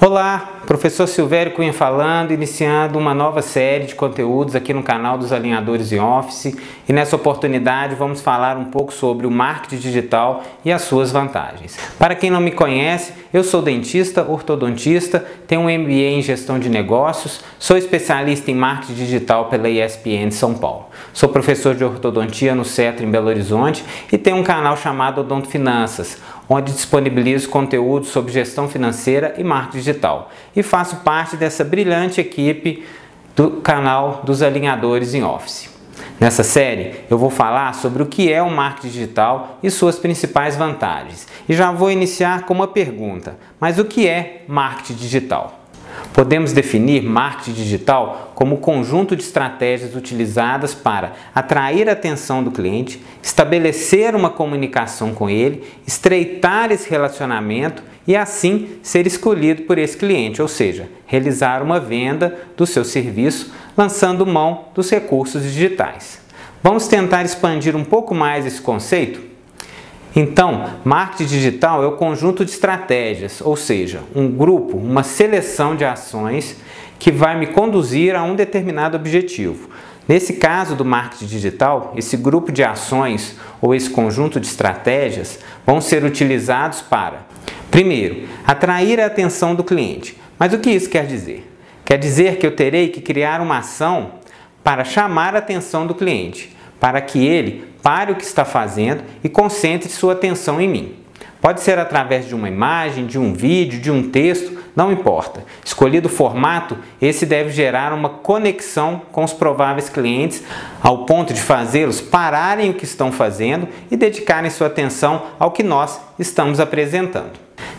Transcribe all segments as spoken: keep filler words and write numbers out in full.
Olá, professor Silvério Cunha falando, iniciando uma nova série de conteúdos aqui no canal dos Alinhadores em Office, e nessa oportunidade vamos falar um pouco sobre o marketing digital e as suas vantagens. Para quem não me conhece, eu sou dentista, ortodontista, tenho um M B A em gestão de negócios, sou especialista em marketing digital pela I S P N de São Paulo. Sou professor de ortodontia no C E T R em Belo Horizonte e tenho um canal chamado Odonto Finanças, onde disponibilizo conteúdos sobre gestão financeira e marketing digital. E faço parte dessa brilhante equipe do canal dos Alinhadores em Office. Nessa série, eu vou falar sobre o que é o marketing digital e suas principais vantagens. E já vou iniciar com uma pergunta, mas o que é marketing digital? Podemos definir marketing digital como o conjunto de estratégias utilizadas para atrair a atenção do cliente, estabelecer uma comunicação com ele, estreitar esse relacionamento e assim ser escolhido por esse cliente, ou seja, realizar uma venda do seu serviço lançando mão dos recursos digitais. Vamos tentar expandir um pouco mais esse conceito? Então, marketing digital é o conjunto de estratégias, ou seja, um grupo, uma seleção de ações que vai me conduzir a um determinado objetivo. Nesse caso do marketing digital, esse grupo de ações ou esse conjunto de estratégias vão ser utilizados para, primeiro, atrair a atenção do cliente. Mas o que isso quer dizer? Quer dizer que eu terei que criar uma ação para chamar a atenção do cliente, para que ele pare o que está fazendo e concentre sua atenção em mim. Pode ser através de uma imagem, de um vídeo, de um texto, não importa. Escolhido o formato, esse deve gerar uma conexão com os prováveis clientes, ao ponto de fazê-los pararem o que estão fazendo e dedicarem sua atenção ao que nós estamos apresentando.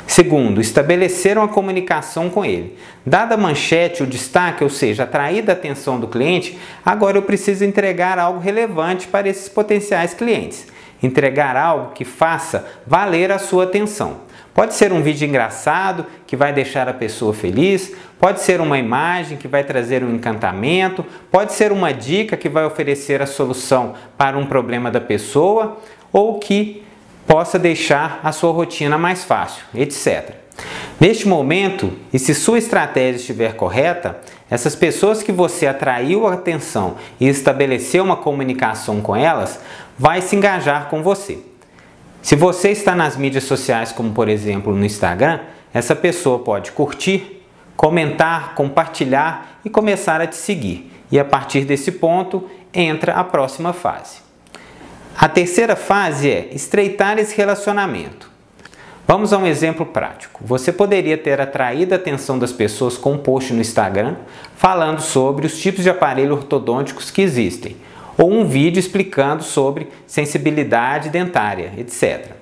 Segundo, estabelecer uma comunicação com ele. Dada a manchete, o destaque, ou seja, atraída a atenção do cliente, agora eu preciso entregar algo relevante para esses potenciais clientes. Entregar algo que faça valer a sua atenção. Pode ser um vídeo engraçado que vai deixar a pessoa feliz, pode ser uma imagem que vai trazer um encantamento, pode ser uma dica que vai oferecer a solução para um problema da pessoa ou que possa deixar a sua rotina mais fácil, etcétera. Neste momento, e se sua estratégia estiver correta, essas pessoas que você atraiu a atenção e estabeleceu uma comunicação com elas, vai se engajar com você. Se você está nas mídias sociais, como por exemplo no Instagram, essa pessoa pode curtir, comentar, compartilhar e começar a te seguir. E a partir desse ponto, entra a próxima fase. A terceira fase é estreitar esse relacionamento. Vamos a um exemplo prático. Você poderia ter atraído a atenção das pessoas com um post no Instagram falando sobre os tipos de aparelho ortodônticos que existem, ou um vídeo explicando sobre sensibilidade dentária, etcétera.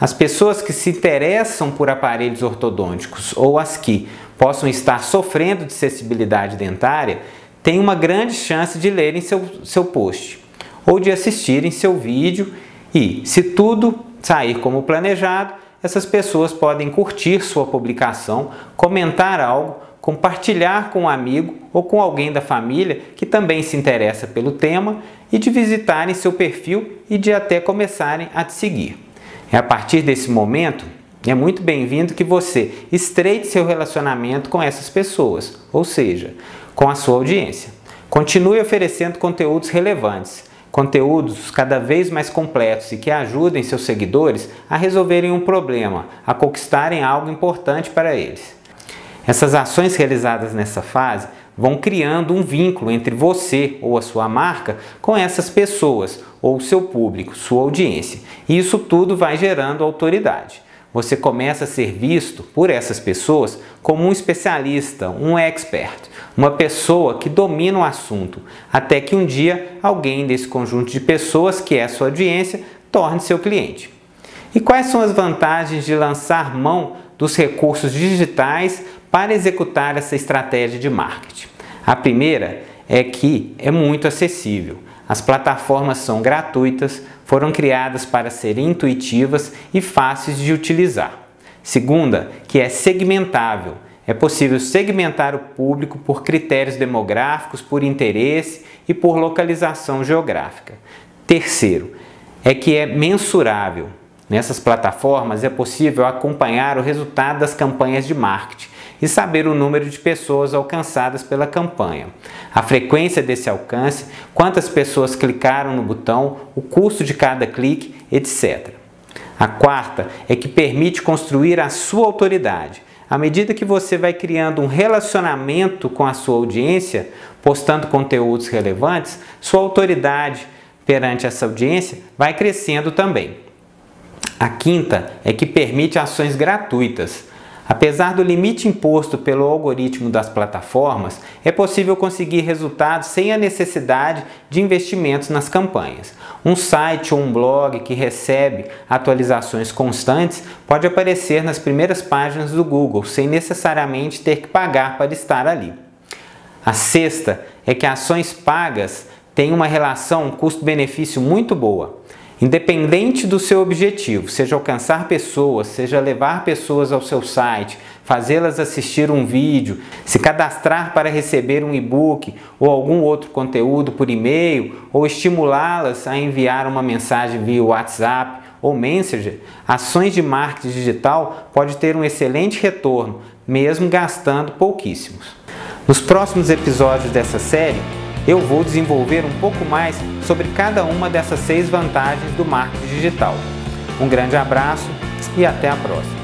As pessoas que se interessam por aparelhos ortodônticos ou as que possam estar sofrendo de sensibilidade dentária têm uma grande chance de lerem seu, seu post ou de assistirem seu vídeo e, se tudo sair como planejado, essas pessoas podem curtir sua publicação, comentar algo, compartilhar com um amigo ou com alguém da família que também se interessa pelo tema e de visitarem seu perfil e de até começarem a te seguir. É a partir desse momento, é muito bem-vindo que você estreite seu relacionamento com essas pessoas, ou seja, com a sua audiência. Continue oferecendo conteúdos relevantes, conteúdos cada vez mais completos e que ajudem seus seguidores a resolverem um problema, a conquistarem algo importante para eles. Essas ações realizadas nessa fase vão criando um vínculo entre você ou a sua marca com essas pessoas ou seu público, sua audiência. E isso tudo vai gerando autoridade. Você começa a ser visto por essas pessoas como um especialista, um expert, uma pessoa que domina o assunto, até que um dia alguém desse conjunto de pessoas que é sua audiência torne seu cliente. E quais são as vantagens de lançar mão dos recursos digitais para executar essa estratégia de marketing? A primeira é que é muito acessível. As plataformas são gratuitas, foram criadas para serem intuitivas e fáceis de utilizar. Segunda, que é segmentável. É possível segmentar o público por critérios demográficos, por interesse e por localização geográfica. Terceiro, é que é mensurável. Nessas plataformas é possível acompanhar o resultado das campanhas de marketing e saber o número de pessoas alcançadas pela campanha, a frequência desse alcance, quantas pessoas clicaram no botão, o custo de cada clique, etcétera. A quarta é que permite construir a sua autoridade. À medida que você vai criando um relacionamento com a sua audiência, postando conteúdos relevantes, sua autoridade perante essa audiência vai crescendo também. A quinta é que permite ações gratuitas. Apesar do limite imposto pelo algoritmo das plataformas, é possível conseguir resultados sem a necessidade de investimentos nas campanhas. Um site ou um blog que recebe atualizações constantes pode aparecer nas primeiras páginas do Google, sem necessariamente ter que pagar para estar ali. A sexta é que ações pagas têm uma relação custo-benefício muito boa. Independente do seu objetivo, seja alcançar pessoas, seja levar pessoas ao seu site, fazê-las assistir um vídeo, se cadastrar para receber um e-book ou algum outro conteúdo por e-mail, ou estimulá-las a enviar uma mensagem via WhatsApp ou Messenger, ações de marketing digital pode ter um excelente retorno, mesmo gastando pouquíssimos. Nos próximos episódios dessa série, eu vou desenvolver um pouco mais sobre cada uma dessas seis vantagens do marketing digital. Um grande abraço e até a próxima!